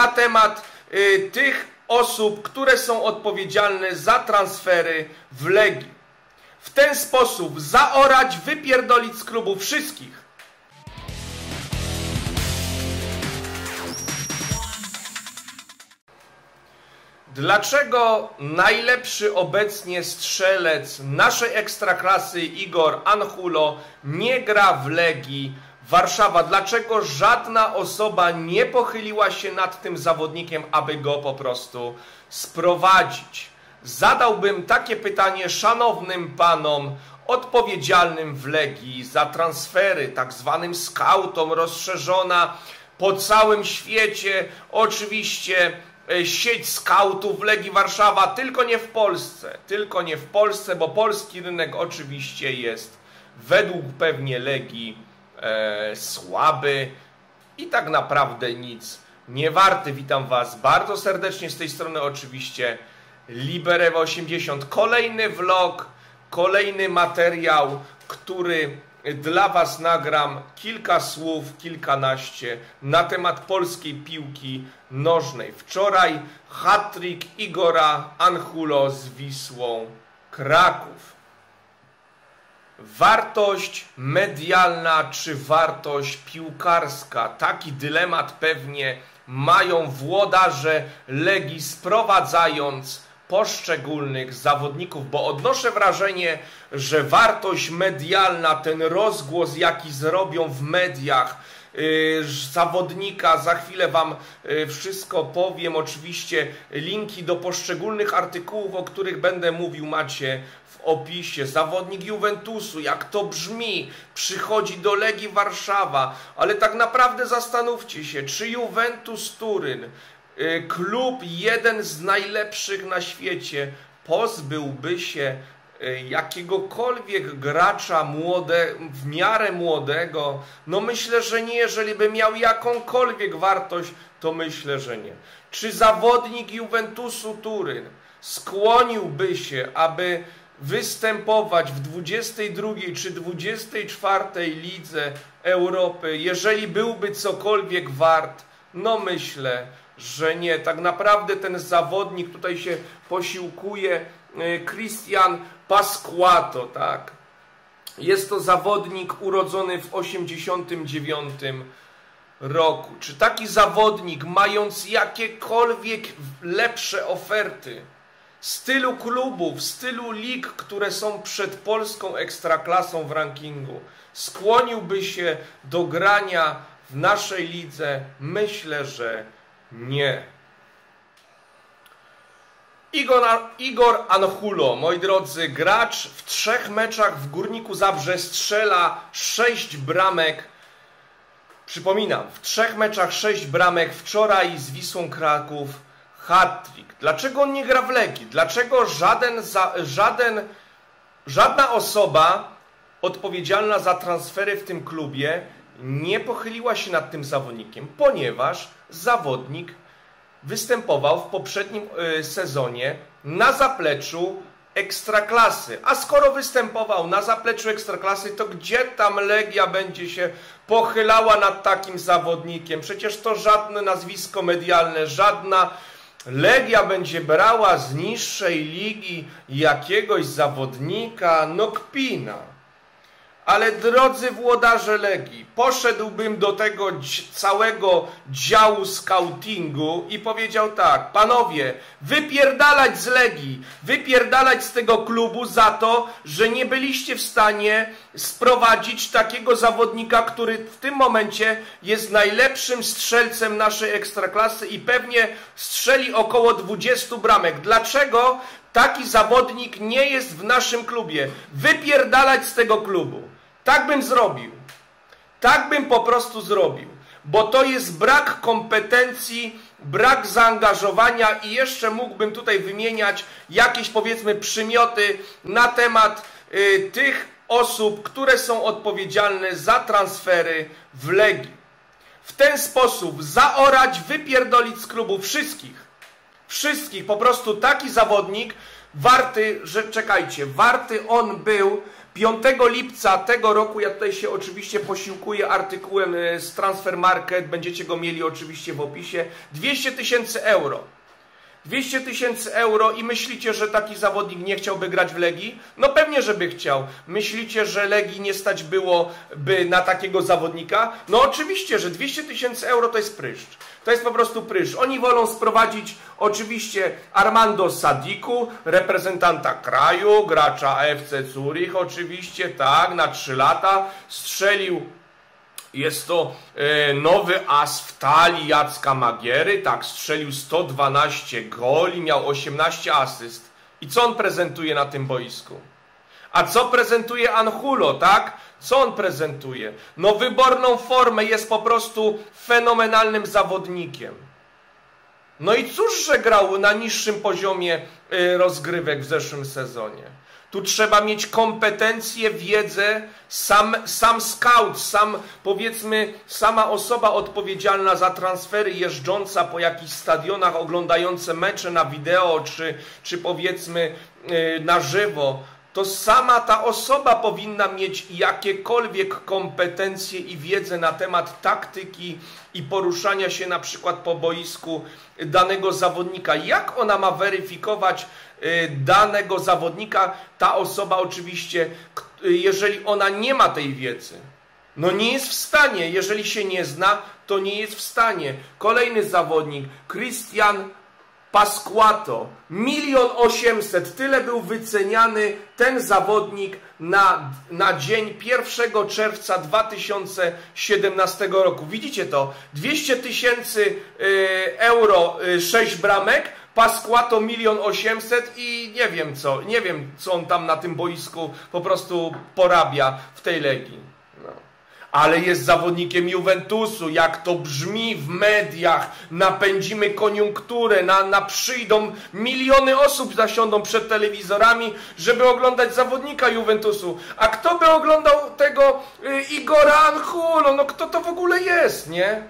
na temat tych osób, które są odpowiedzialne za transfery w Legii. W ten sposób zaorać, wypierdolić z klubu wszystkich. Dlaczego najlepszy obecnie strzelec naszej ekstraklasy Igor Angulo nie gra w Legii Warszawa? Dlaczego żadna osoba nie pochyliła się nad tym zawodnikiem, aby go po prostu sprowadzić? Zadałbym takie pytanie szanownym panom odpowiedzialnym w Legii za transfery, tak zwanym skautom, rozszerzona po całym świecie, oczywiście sieć skautów Legii Warszawa, tylko nie w Polsce. Tylko nie w Polsce, bo polski rynek oczywiście jest według pewnie Legii słaby i tak naprawdę nic nie warty. Witam Was bardzo serdecznie, z tej strony oczywiście LIBEROEWE80. Kolejny vlog, kolejny materiał, który dla Was nagram kilka słów, kilkanaście na temat polskiej piłki nożnej. Wczoraj hat-trick Igora Angulo z Wisłą Kraków. Wartość medialna czy wartość piłkarska? Taki dylemat pewnie mają włodarze Legii, sprowadzając poszczególnych zawodników, bo odnoszę wrażenie, że wartość medialna, ten rozgłos jaki zrobią w mediach zawodnika, za chwilę Wam wszystko powiem, oczywiście linki do poszczególnych artykułów, o których będę mówił, macie w opisie. Zawodnik Juventusu, jak to brzmi, przychodzi do Legii Warszawa, ale tak naprawdę zastanówcie się, czy Juventus Turyn, klub jeden z najlepszych na świecie, pozbyłby się jakiegokolwiek gracza w miarę młodego? No myślę, że nie. Jeżeli by miał jakąkolwiek wartość, to myślę, że nie. Czy zawodnik Juventusu Turyn skłoniłby się, aby występować w 22 czy 24 Lidze Europy, jeżeli byłby cokolwiek wart? No myślę, że nie. Tak naprawdę ten zawodnik tutaj się posiłkuje, Cristian Pasquato, tak. Jest to zawodnik urodzony w 1989 roku. Czy taki zawodnik, mając jakiekolwiek lepsze oferty z tylu klubów, z tylu lig, które są przed polską ekstraklasą w rankingu, skłoniłby się do grania w naszej lidze? Myślę, że nie. Igor Angulo, moi drodzy, gracz w 3 meczach w Górniku Zabrze, strzela 6 bramek. Przypominam, w 3 meczach 6 bramek, wczoraj z Wisłą Kraków hat-trick. Dlaczego on nie gra w Legii? Dlaczego żadna osoba odpowiedzialna za transfery w tym klubie nie pochyliła się nad tym zawodnikiem? Ponieważ zawodnik występował w poprzednim sezonie na zapleczu Ekstraklasy. A skoro występował na zapleczu Ekstraklasy, to gdzie tam Legia będzie się pochylała nad takim zawodnikiem? Przecież to żadne nazwisko medialne, żadna Legia będzie brała z niższej ligi jakiegoś zawodnika. No kpina. Ale drodzy włodarze Legii, poszedłbym do tego całego działu scoutingu i powiedział tak: panowie, wypierdalać z Legii, wypierdalać z tego klubu za to, że nie byliście w stanie sprowadzić takiego zawodnika, który w tym momencie jest najlepszym strzelcem naszej ekstraklasy i pewnie strzeli około 20 bramek. Dlaczego taki zawodnik nie jest w naszym klubie? Wypierdalać z tego klubu. Tak bym zrobił. Tak bym po prostu zrobił. Bo to jest brak kompetencji, brak zaangażowania i jeszcze mógłbym tutaj wymieniać jakieś, powiedzmy, przymioty na temat tych osób, które są odpowiedzialne za transfery w Legii. W ten sposób zaorać, wypierdolić z klubu wszystkich. Wszystkich, po prostu taki zawodnik warty, że czekajcie, warty on był 5 lipca tego roku, ja tutaj się oczywiście posiłkuję artykułem z Transfer Market, będziecie go mieli oczywiście w opisie, 200 000 euro. 200 000 euro i myślicie, że taki zawodnik nie chciałby grać w Legii? No pewnie, żeby chciał. Myślicie, że Legii nie stać byłoby na takiego zawodnika? No oczywiście, że 200 000 euro to jest pryszcz. To jest po prostu pryszcz. Oni wolą sprowadzić oczywiście Armando Sadiku, reprezentanta kraju, gracza FC Zurich oczywiście, tak, na 3 lata strzelił. Jest to nowy as w talii Jacka Magiery, tak, strzelił 112 goli, miał 18 asyst. I co on prezentuje na tym boisku? A co prezentuje Angulo, tak? Co on prezentuje? No wyborną formę, jest po prostu fenomenalnym zawodnikiem. No i cóż, że grał na niższym poziomie rozgrywek w zeszłym sezonie. Tu trzeba mieć kompetencje, wiedzę, sam scout, powiedzmy, sama osoba odpowiedzialna za transfery, jeżdżąca po jakichś stadionach, oglądające mecze na wideo, czy powiedzmy na żywo. To sama ta osoba powinna mieć jakiekolwiek kompetencje i wiedzę na temat taktyki i poruszania się na przykład po boisku danego zawodnika. Jak ona ma weryfikować danego zawodnika, ta osoba oczywiście, jeżeli ona nie ma tej wiedzy? No nie jest w stanie, jeżeli się nie zna, to nie jest w stanie. Kolejny zawodnik, Cristian Pasquato, 1 800 000, tyle był wyceniany ten zawodnik na dzień 1 czerwca 2017 roku. Widzicie to? 200 000 euro, 6 bramek, Pasquato 1 800 000 i nie wiem co on tam na tym boisku po prostu porabia w tej Legii. Ale jest zawodnikiem Juventusu, jak to brzmi w mediach, napędzimy koniunkturę, przyjdą miliony osób, zasiądą przed telewizorami, żeby oglądać zawodnika Juventusu. A kto by oglądał tego Igora Angulo? No kto to w ogóle jest, nie?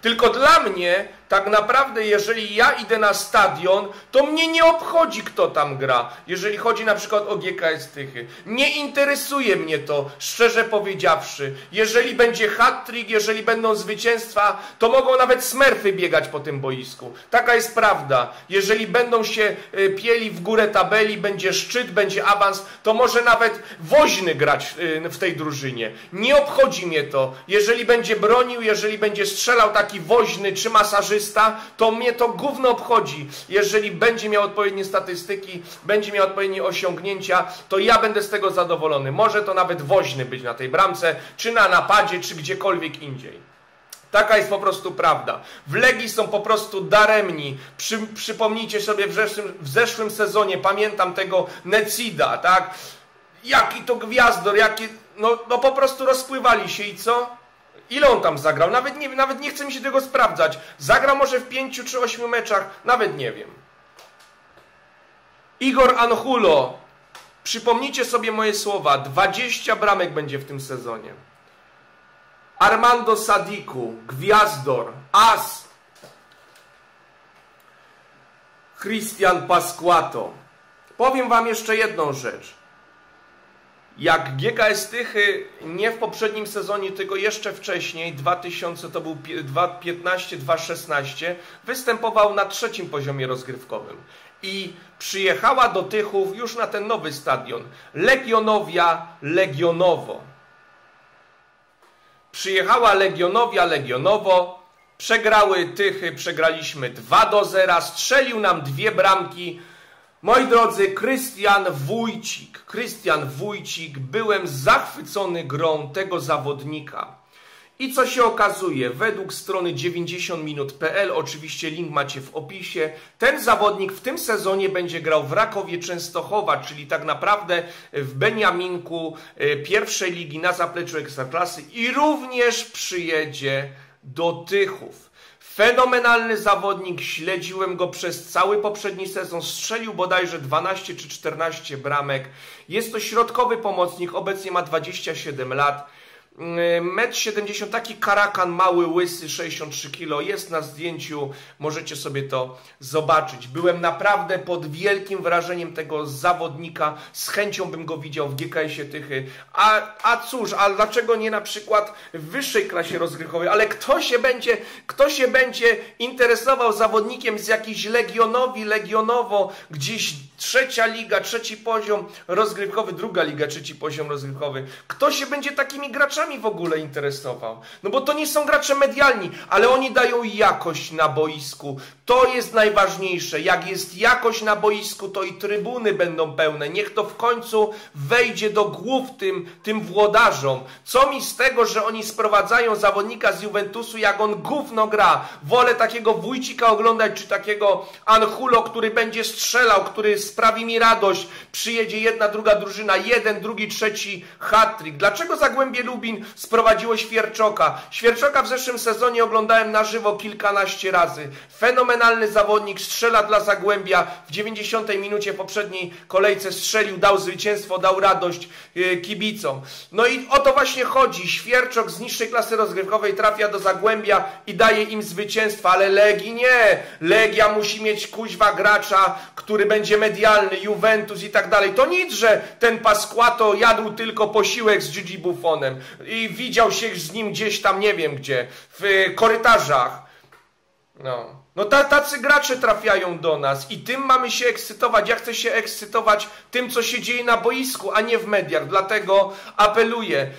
Tylko dla mnie, tak naprawdę, jeżeli ja idę na stadion, to mnie nie obchodzi, kto tam gra. Jeżeli chodzi na przykład o GKS Tychy. Nie interesuje mnie to, szczerze powiedziawszy. Jeżeli będzie hat-trick, jeżeli będą zwycięstwa, to mogą nawet smerfy biegać po tym boisku. Taka jest prawda. Jeżeli będą się pieli w górę tabeli, będzie szczyt, będzie awans, to może nawet Woźny grać w tej drużynie. Nie obchodzi mnie to. Jeżeli będzie bronił, jeżeli będzie strzelał taki Woźny czy masażysta, to mnie to gówno obchodzi. Jeżeli będzie miał odpowiednie statystyki, będzie miał odpowiednie osiągnięcia, to ja będę z tego zadowolony. Może to nawet Woźny być na tej bramce, czy na napadzie, czy gdziekolwiek indziej. Taka jest po prostu prawda. W Legii są po prostu daremni. Przypomnijcie sobie w zeszłym sezonie, pamiętam tego Necida, tak? Jaki to gwiazdor, jaki... No po prostu rozpływali się i co? Ile on tam zagrał? Nawet nie chce mi się tego sprawdzać. Zagrał może w 5 czy 8 meczach? Nawet nie wiem. Igor Angulo. Przypomnijcie sobie moje słowa. 20 bramek będzie w tym sezonie. Armando Sadiku. Gwiazdor. As. Cristian Pasquato. Powiem wam jeszcze jedną rzecz. Jak GKS Tychy nie w poprzednim sezonie, tylko jeszcze wcześniej, 2000, to był 2015-2016, występował na 3. poziomie rozgrywkowym i przyjechała do Tychów już na ten nowy stadion, Legionovia Legionowo. Przyjechała Legionovia Legionowo, przegrały Tychy, przegraliśmy 2-0, strzelił nam 2 bramki. Moi drodzy, Krystian Wójcik. Krystian Wójcik, byłem zachwycony grą tego zawodnika. I co się okazuje? Według strony 90minut.pl, oczywiście link macie w opisie, ten zawodnik w tym sezonie będzie grał w Rakowie Częstochowa, czyli tak naprawdę w Beniaminku pierwszej ligi na zapleczu Ekstraklasy, i również przyjedzie do Tychów. Fenomenalny zawodnik, śledziłem go przez cały poprzedni sezon, strzelił bodajże 12 czy 14 bramek. Jest to środkowy pomocnik, obecnie ma 27 lat. Metr 70, taki karakan mały, łysy, 63 kg, jest na zdjęciu, możecie sobie to zobaczyć. Byłem naprawdę pod wielkim wrażeniem tego zawodnika, z chęcią bym go widział w GKS-ie Tychy. A dlaczego nie na przykład w wyższej klasie rozgrywkowej? Ale kto się będzie interesował zawodnikiem z jakiejś Legionowi, Legionowo, gdzieś trzecia liga, trzeci poziom rozgrywkowy, druga liga, trzeci poziom rozgrywkowy. Kto się będzie takimi graczami w ogóle interesował? No bo to nie są gracze medialni, ale oni dają jakość na boisku. To jest najważniejsze. Jak jest jakość na boisku, to i trybuny będą pełne. Niech to w końcu wejdzie do głów tym włodarzom. Co mi z tego, że oni sprowadzają zawodnika z Juventusu, jak on gówno gra. Wolę takiego Wójcika oglądać, czy takiego Angulo, który będzie strzelał, który sprawi mi radość. Przyjedzie jedna, druga drużyna, jeden, drugi, trzeci hat-trick. Dlaczego Zagłębie Lubin sprowadziło Świerczoka? Świerczoka w zeszłym sezonie oglądałem na żywo kilkanaście razy. Fenomenalny zawodnik, strzela dla Zagłębia. W 90 minucie poprzedniej kolejce strzelił, dał zwycięstwo, dał radość kibicom. No i o to właśnie chodzi. Świerczok z niższej klasy rozgrywkowej trafia do Zagłębia i daje im zwycięstwa, ale Legii nie. Legia musi mieć kuźwa gracza, który będzie medialny, Juventus i tak dalej. To nic, że ten Pasquato jadł tylko posiłek z Gigi Buffonem i widział się z nim gdzieś tam, nie wiem gdzie, w korytarzach. No tacy gracze trafiają do nas i tym mamy się ekscytować. Ja chcę się ekscytować tym, co się dzieje na boisku, a nie w mediach. Dlatego apeluję.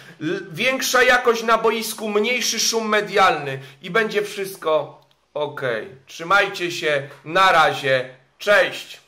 Większa jakość na boisku, mniejszy szum medialny i będzie wszystko ok. Trzymajcie się. Na razie. Cześć.